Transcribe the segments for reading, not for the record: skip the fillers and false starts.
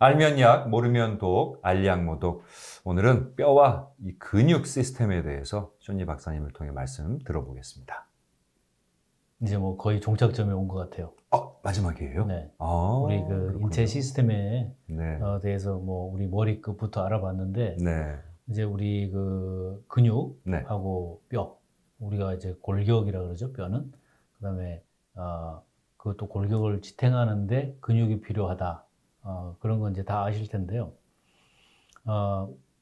알면 약, 모르면 독, 알약모독. 오늘은 뼈와 이 근육 시스템에 대해서 쫀니 박사님을 통해 말씀 들어보겠습니다. 이제 뭐 거의 종착점에 온 것 같아요. 마지막이에요? 네. 우리 그렇군요. 인체 시스템에 대해서 뭐 우리 머리끝부터 알아봤는데 이제 우리 그 근육하고 뼈, 우리가 이제 골격이라 그러죠, 뼈는. 그다음에 그것도 골격을 지탱하는데 근육이 필요하다. 그런 건 이제 다 아실 텐데요.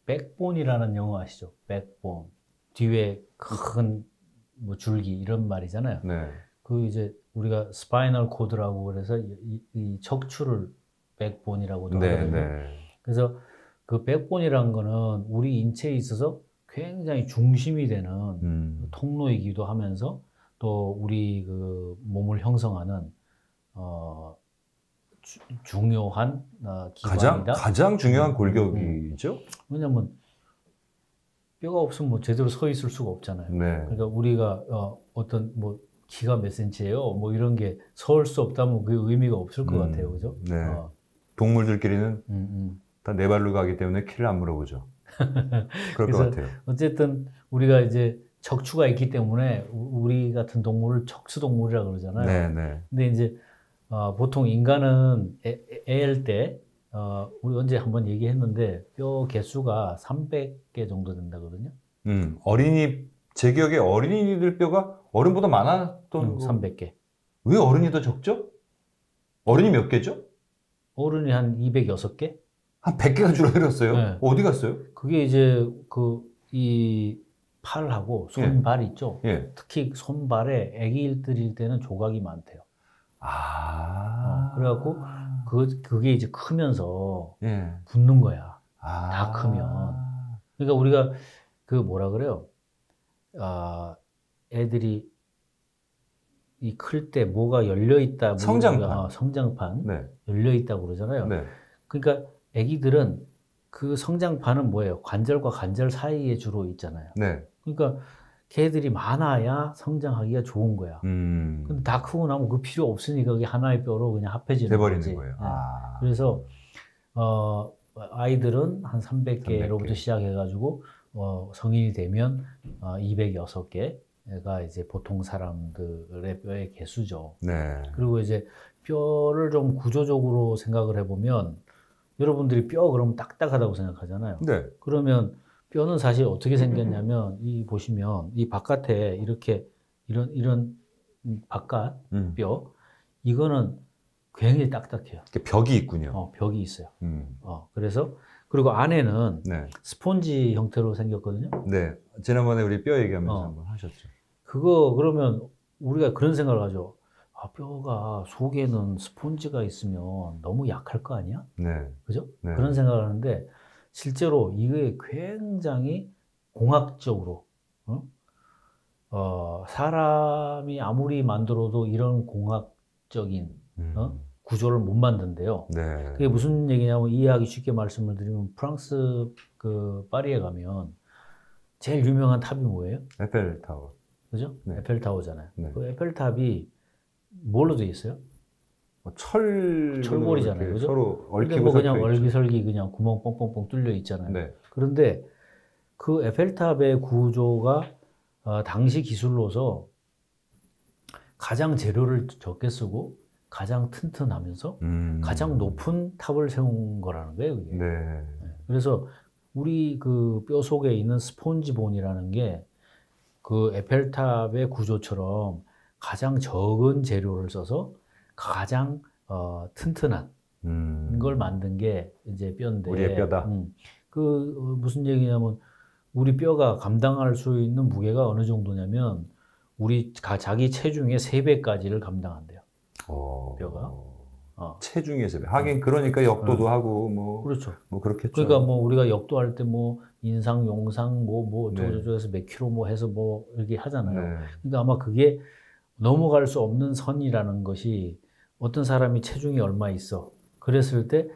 백본이라는 영어 아시죠? 백본. 뒤에 큰 뭐 줄기 이런 말이잖아요. 그 이제 우리가 스파이널 코드라고 그래서 이 척추를 백본이라고도 하거든요. 그래서 그 백본이라는 거는 우리 인체에 있어서 굉장히 중심이 되는 통로이기도 하면서 또 우리 그 몸을 형성하는 중요한 기관이다. 가장 중요한 골격이죠. 왜냐면 뼈가 없으면 뭐 제대로 서 있을 수가 없잖아요. 그러니까 우리가 어떤 뭐 키가 몇 센치예요, 뭐 이런 게 서올 수 없다면 그게 의미가 없을 것 같아요, 그죠? 동물들끼리는 다 네 발로 가기 때문에 키를 안 물어보죠. 그럴 것 같아요. 어쨌든 우리가 이제 척추가 있기 때문에 우리 같은 동물을 척추 동물이라 그러잖아요. 근데 이제 보통 인간은 애일 때 우리 언제 한번 얘기했는데 뼈 개수가 300개 정도 된다거든요. 어린이, 제 기억에 어린이들 뼈가 어른보다 많았던 300개. 왜 어른이 더 적죠? 어른이 몇 개죠? 어른이 한 206개? 한 100개가 줄어들었어요. 어디 갔어요? 그게 이제 그 이 팔하고 손발 있죠. 특히 손발에 아기일 때는 조각이 많대요. 그래갖고 그게 이제 크면서 붙는 거야. 다 크면. 그러니까 우리가 그 뭐라 그래요? 애들이 이 클 때 뭐가 열려 있다. 성장판 열려 있다고 그러잖아요. 그러니까 애기들은 그 성장판은 뭐예요? 관절과 관절 사이에 주로 있잖아요. 그러니까 걔들이 많아야 성장하기가 좋은 거야. 근데 다 크고 나면 그 필요 없으니까 그게 하나의 뼈로 그냥 합해지는 거지. 거예요. 그래서 아이들은 한 300개로부터 시작해가지고 성인이 되면 206개가 이제 보통 사람들의 뼈의 개수죠. 그리고 이제 뼈를 좀 구조적으로 생각을 해보면 여러분들이 뼈 그러면 딱딱하다고 생각하잖아요. 그러면 뼈는 사실 어떻게 생겼냐면 이 보시면 이 바깥에 이렇게 이런 바깥 뼈 이거는 굉장히 딱딱해요. 벽이 있군요. 벽이 있어요. 그래서 그리고 안에는 스폰지 형태로 생겼거든요. 지난번에 우리 뼈 얘기하면서 한번 하셨죠. 그거 그러면 우리가 그런 생각을 하죠. 뼈가 속에는 스폰지가 있으면 너무 약할 거 아니야? 그죠? 그런 생각을 하는데 실제로 이게 굉장히 공학적으로 사람이 아무리 만들어도 이런 공학적인 구조를 못 만든대요. 그게 무슨 얘기냐면 이해하기 쉽게 말씀을 드리면 프랑스 그 파리에 가면 제일 유명한 탑이 뭐예요? 에펠타워. 그죠? 에펠타워잖아요. 그 에펠탑이 뭘로 되어 있어요? 철골이잖아요. 그죠? 서로 얽히고 뭐 그냥 얼기설기 그냥 구멍 뻥뻥뻥 뚫려 있잖아요. 그런데 그 에펠탑의 구조가 당시 기술로서 가장 재료를 적게 쓰고 가장 튼튼하면서 가장 높은 탑을 세운 거라는 거예요. 그게. 그래서 우리 그 뼈 속에 있는 스폰지본이라는 게 그 에펠탑의 구조처럼 가장 적은 재료를 써서 가장 튼튼한 걸 만든 게 이제 뼈인데 우리의 뼈다. 그 무슨 얘기냐면 우리 뼈가 감당할 수 있는 무게가 어느 정도냐면 우리 자기 체중의 3배까지를 감당한대요. 뼈가 체중의 3배. 하긴 그러니까 역도도 하고 뭐 그렇죠. 뭐 그렇겠죠. 그러니까 뭐 우리가 역도할 때 뭐 인상, 용상, 뭐 저쪽에서 몇 킬로 뭐 해서 뭐 이렇게 하잖아요. 그러니까 아마 그게 넘어갈 수 없는 선이라는 것이 어떤 사람이 체중이 얼마 있어 그랬을 때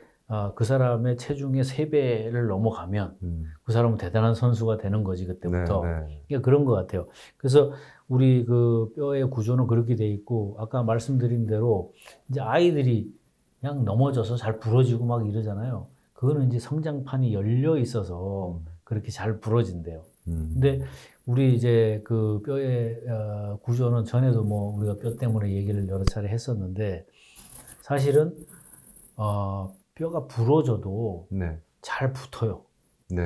그 사람의 체중의 3배를 넘어가면 그 사람은 대단한 선수가 되는 거지 그때부터. 그러니까 그런 것 같아요. 그래서 우리 그 뼈의 구조는 그렇게 돼 있고 아까 말씀드린 대로 이제 아이들이 그냥 넘어져서 잘 부러지고 막 이러잖아요. 그거는 이제 성장판이 열려 있어서 그렇게 잘 부러진대요. 근데 우리 이제 그 뼈의 구조는 전에도 뭐 우리가 뼈 때문에 얘기를 여러 차례 했었는데, 사실은 뼈가 부러져도 네. 잘 붙어요. 네.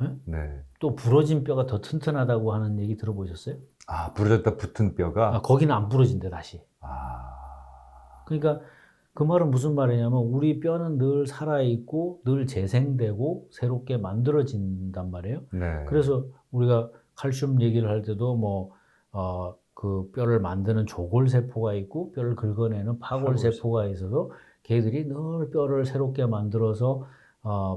네? 네. 또 부러진 뼈가 더 튼튼하다고 하는 얘기 들어보셨어요? 아, 부러졌다 붙은 뼈가? 아, 거기는 안 부러진대 다시. 아. 그러니까 그 말은 무슨 말이냐면 우리 뼈는 늘 살아있고 늘 재생되고 새롭게 만들어진단 말이에요. 네. 그래서 우리가 칼슘 얘기를 할 때도 뭐 그 뼈를 만드는 조골세포가 있고 뼈를 긁어내는 파골세포가 있어서 걔들이 늘 뼈를 새롭게 만들어서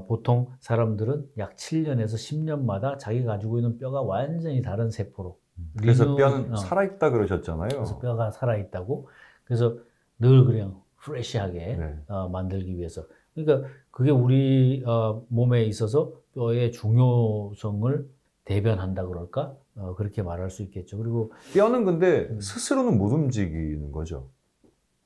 보통 사람들은 약 7년에서 10년마다 자기 가지고 있는 뼈가 완전히 다른 세포로. 그래서 뼈는 살아있다 그러셨잖아요. 그래서 뼈가 살아있다고. 그래서 늘 그냥 프레시하게 네. 만들기 위해서. 그러니까 그게 우리 몸에 있어서 뼈의 중요성을 대변한다 그럴까? 그렇게 말할 수 있겠죠. 그리고 뼈는 근데 스스로는 못 움직이는 거죠.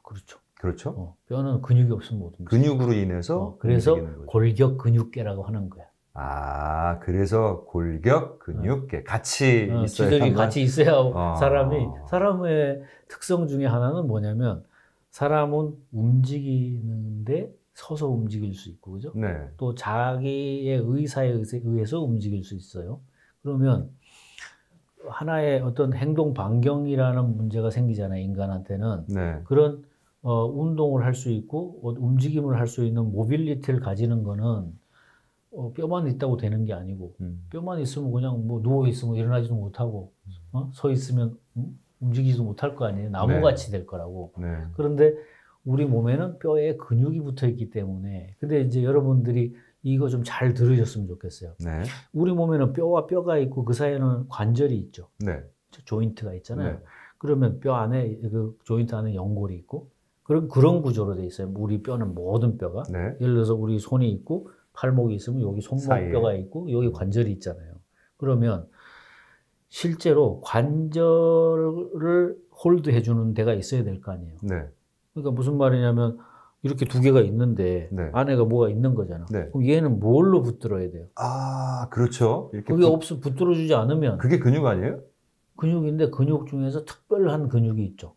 그렇죠. 그렇죠. 뼈는 근육이 없으면 못 움직여. 근육으로 인해서 그래서 골격 근육계라고 하는 거야. 아, 그래서 골격 근육계 같이 있어야 지들이 같이 있어야 사람의 특성 중에 하나는 뭐냐면, 사람은 움직이는데 서서 움직일 수 있고, 그죠? 네. 또 자기의 의사에 의해서 움직일 수 있어요. 그러면 하나의 어떤 행동 반경이라는 문제가 생기잖아요, 인간한테는. 네. 그런 운동을 할 수 있고 움직임을 할 수 있는 모빌리티를 가지는 거는 뼈만 있다고 되는 게 아니고, 뼈만 있으면 그냥 뭐 누워 있으면 일어나지도 못하고 서 있으면 움직이지도 못할 거 아니에요. 나무같이 네. 될 거라고. 네. 그런데 우리 몸에는 뼈에 근육이 붙어 있기 때문에. 근데 이제 여러분들이 이거 좀 잘 들으셨으면 좋겠어요. 네. 우리 몸에는 뼈와 뼈가 있고 그 사이에는 관절이 있죠. 네. 조인트가 있잖아요. 네. 그러면 뼈 안에 그 조인트 안에 연골이 있고 그런 구조로 돼 있어요. 우리 뼈는 모든 뼈가. 네. 예를 들어서 우리 손이 있고 팔목이 있으면 여기 손목뼈가 있고 여기 관절이 있잖아요. 그러면 실제로 관절을 홀드해주는 데가 있어야 될 거 아니에요. 네. 그러니까 무슨 말이냐면 이렇게 두 개가 있는데 네. 안에가 뭐가 있는 거잖아. 네. 그럼 얘는 뭘로 붙들어야 돼요? 아, 그렇죠. 이렇게 그게 없으면 붙들어주지 않으면. 그게 근육 아니에요? 근육인데 근육 중에서 특별한 근육이 있죠.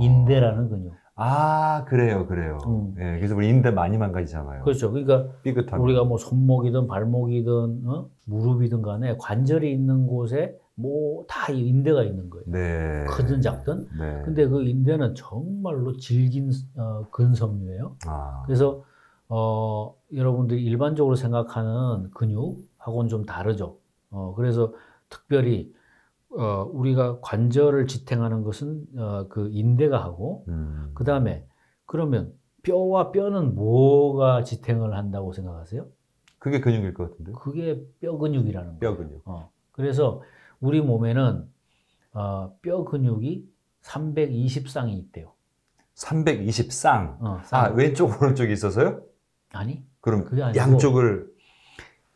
인대라는 근육. 아, 그래요, 그래요. 네, 그래서 우리 인대 많이 망가지잖아요. 그렇죠. 그러니까 삐끗하면. 우리가 뭐 손목이든 발목이든 무릎이든 간에 관절이 있는 곳에 뭐 다 인대가 있는 거예요. 네. 크든 작든. 네. 근데 그 인대는 정말로 질긴 근섬유예요. 아. 그래서 여러분들이 일반적으로 생각하는 근육하고는 좀 다르죠. 그래서 특별히 우리가 관절을 지탱하는 것은 그 인대가 하고, 그 다음에 그러면 뼈와 뼈는 뭐가 지탱을 한다고 생각하세요? 그게 근육일 것 같은데? 그게 뼈 근육이라는 거예요. 뼈 근육. 그래서 우리 몸에는 뼈 근육이 320쌍이 있대요. 320쌍? 아, 왼쪽 오른쪽이 있어서요? 아니. 그럼 그게 아니고 양쪽을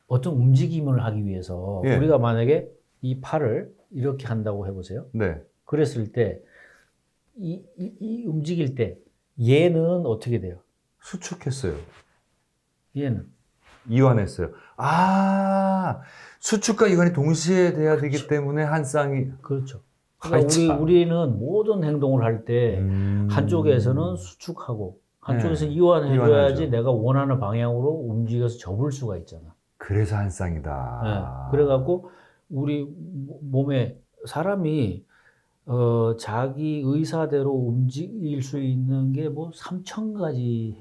어떤 움직임을 하기 위해서 예. 우리가 만약에 이 팔을 이렇게 한다고 해보세요. 네. 그랬을 때, 이 움직일 때, 얘는 어떻게 돼요? 수축했어요. 얘는? 이완했어요. 아, 수축과 이완이 동시에 돼야 그렇죠. 되기 때문에 한 쌍이. 그렇죠. 그러니까 우리는 모든 행동을 할 때, 한쪽에서는 수축하고, 한쪽에서 네. 이완해줘야지 내가 원하는 방향으로 움직여서 접을 수가 있잖아. 그래서 한 쌍이다. 네. 그래갖고, 우리 몸에 사람이 자기 의사대로 움직일 수 있는 게 뭐 3,000가지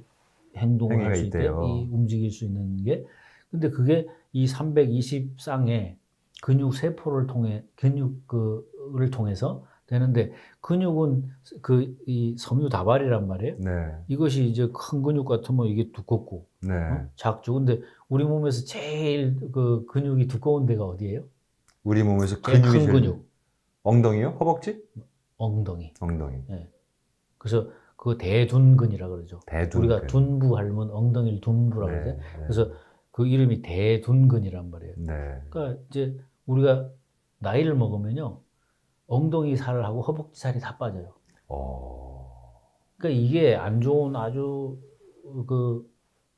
행동을 할 수 있대. 움직일 수 있는 게. 근데 그게 이 320쌍의 근육 세포를 통해 근육을 통해서 되는데, 근육은 그 이 섬유 다발이란 말이에요. 네. 이것이 이제 큰 근육 같으면 이게 두껍고 네. 작죠. 근데 우리 몸에서 제일 그 근육이 두꺼운 데가 어디예요? 우리 몸에서 큰 근육. 엉덩이요? 허벅지? 엉덩이. 엉덩이. 네. 그래서 그 대둔근이라고 그러죠. 대둔근. 우리가 둔부 하면 엉덩이를 둔부라고 네, 그러죠. 네. 그래서 그 이름이 대둔근이란 말이에요. 네. 그러니까 이제 우리가 나이를 먹으면요. 엉덩이 살하고 허벅지 살이 다 빠져요. 그러니까 이게 안 좋은 아주 그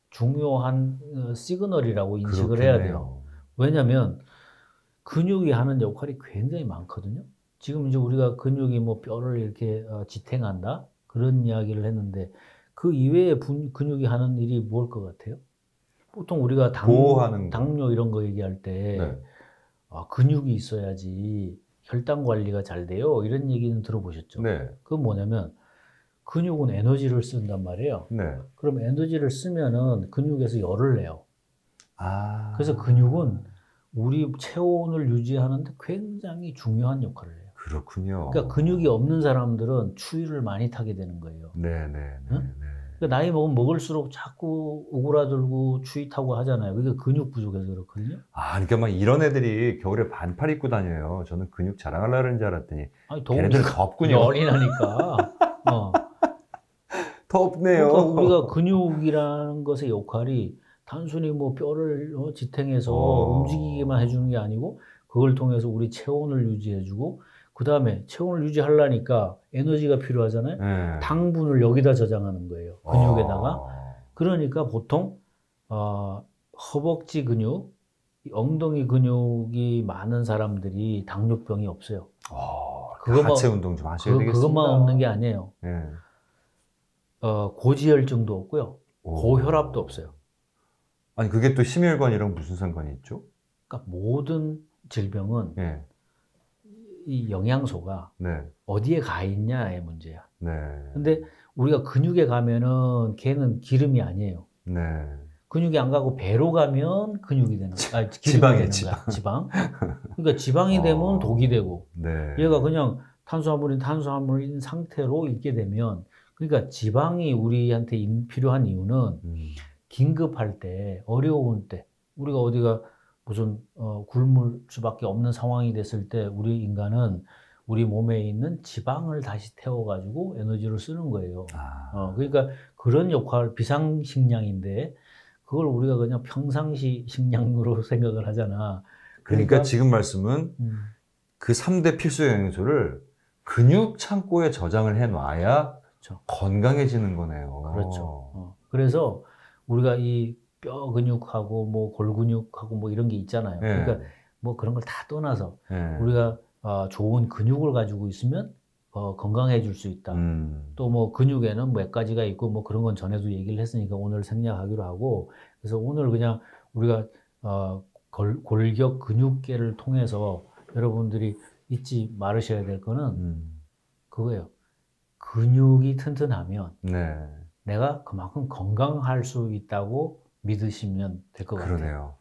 중요한 시그널이라고 인식을 그렇겠네요. 해야 돼요. 왜냐하면 근육이 하는 역할이 굉장히 많거든요. 지금 이제 우리가 근육이 뭐 뼈를 이렇게 지탱한다 그런 이야기를 했는데 그 이외에 근육이 하는 일이 뭘 것 같아요? 보통 우리가 당뇨 이런 거 얘기할 때 네. 아, 근육이 있어야지 혈당 관리가 잘 돼요 이런 얘기는 들어보셨죠? 네. 그건 뭐냐면 근육은 에너지를 쓴단 말이에요. 네. 그럼 에너지를 쓰면은 근육에서 열을 내요. 아. 그래서 근육은 우리 체온을 유지하는데 굉장히 중요한 역할을 해요. 그렇군요. 그러니까 근육이 없는 사람들은 추위를 많이 타게 되는 거예요. 네. 응? 그러니까 나이 먹으면 먹을수록 자꾸 오그라들고 추위 타고 하잖아요. 그게 근육 부족해서 그렇거든요. 아, 그러니까 막 이런 애들이 겨울에 반팔 입고 다녀요. 저는 근육 자랑하려는 줄 알았더니 걔네들 덥군요. 열이 나니까. 덥네요. 그러니까 우리가 근육이라는 것의 역할이 단순히 뭐 뼈를 지탱해서 움직이기만 해주는 게 아니고 그걸 통해서 우리 체온을 유지해주고 그 다음에 체온을 유지하려니까 에너지가 필요하잖아요. 당분을 여기다 저장하는 거예요. 근육에다가. 그러니까 보통 허벅지 근육, 엉덩이 근육이 많은 사람들이 당뇨병이 없어요. 하체 운동 좀 하셔야 되겠습니다. 그것만 없는 게 아니에요. 고지혈증도 없고요. 고혈압도 없어요. 아니 그게 또 심혈관이랑 무슨 상관이 있죠? 그러니까 모든 질병은 이 영양소가 어디에 가 있냐의 문제야. 근데 우리가 근육에 가면은 걔는 기름이 아니에요. 근육이 안 가고 배로 가면 근육이 되는 거야. 아니, 기름이 되는 거야. 지방. 그러니까 지방이 되면 독이 되고 얘가 그냥 탄수화물인 탄수화물인 상태로 있게 되면 그러니까 지방이 우리한테 필요한 이유는 긴급할 때, 어려운 때, 우리가 어디가 무슨 굶을 수밖에 없는 상황이 됐을 때 우리 인간은 우리 몸에 있는 지방을 다시 태워가지고 에너지를 쓰는 거예요. 그러니까 그런 역할, 비상식량인데 그걸 우리가 그냥 평상시 식량으로 생각을 하잖아. 그러니까 지금 말씀은 그 3대 필수 영양소를 근육 창고에 저장을 해놔야 그렇죠. 건강해지는 거네요. 그렇죠. 그래서 우리가 이 뼈 근육하고 뭐 골 근육하고 뭐 이런 게 있잖아요. 그러니까 뭐 그런 걸 다 떠나서 우리가 좋은 근육을 가지고 있으면 건강해질 수 있다. 또 뭐 근육에는 몇 가지가 있고 뭐 그런 건 전에도 얘기를 했으니까 오늘 생략하기로 하고 그래서 오늘 그냥 우리가 골격 근육계를 통해서 여러분들이 잊지 말으셔야 될 거는 그거예요. 근육이 튼튼하면 내가 그만큼 건강할 수 있다고 믿으시면 될 것 같아요. 그러네요.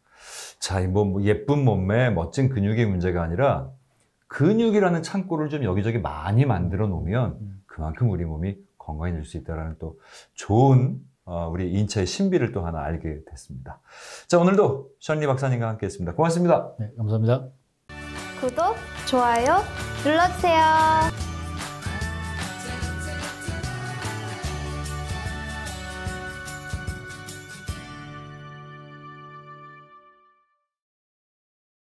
자, 뭐 예쁜 몸매, 멋진 근육의 문제가 아니라 근육이라는 창고를 좀 여기저기 많이 만들어 놓으면 그만큼 우리 몸이 건강해질 수 있다는 또 좋은 우리 인체의 신비를 또 하나 알게 됐습니다. 자, 오늘도 션리 박사님과 함께했습니다. 고맙습니다. 네, 감사합니다. 구독, 좋아요 눌러주세요.